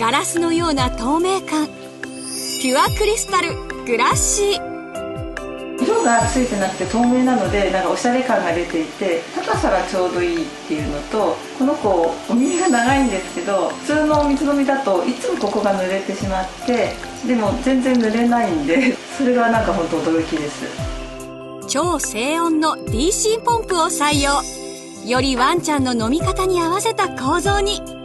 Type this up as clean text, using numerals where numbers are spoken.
ガラスのような透明感、ピュアクリスタルグラッシー。色がついてなくて透明なので、なんかおしゃれ感が出ていて、高さがちょうどいいっていうのと、この子お水が長いんですけど、普通のお水飲みだといつもここが濡れてしまって、でも全然濡れないんで、それがなんか本当驚きです。超静音の DC ポンプを採用、よりワンちゃんの飲み方に合わせた構造に。